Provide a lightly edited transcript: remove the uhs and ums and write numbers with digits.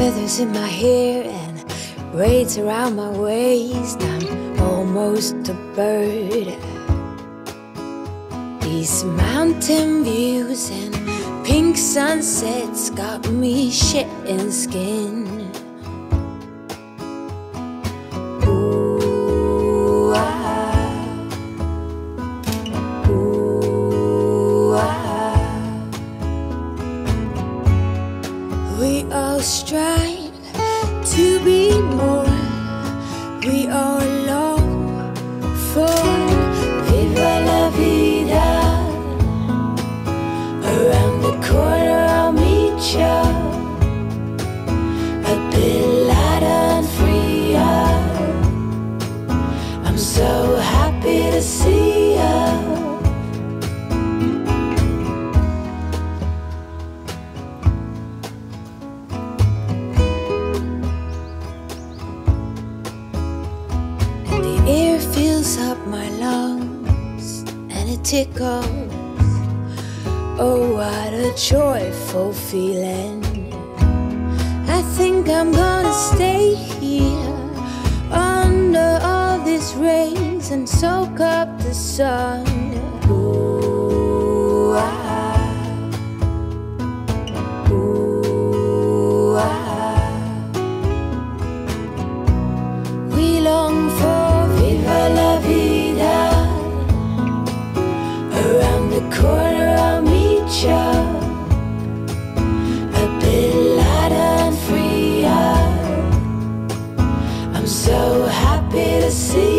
feathers in my hair and braids around my waist. I'm almost a bird. These mountain views and pink sunsets got me shedding skin. We all strive to be more. We all long for Viva la vida. Around the corner I'll meet ya. A bit lighter and freer. I'm so happy to see ya. Air fills up my lungs and it tickles. Oh, what a joyful feeling. I think I'm gonna stay here under all these rays and soak up the sun. Ooh, ah. Ooh, ah. We long for corner, I'll meet ya. A bit lighter and freer. I'm so happy to see.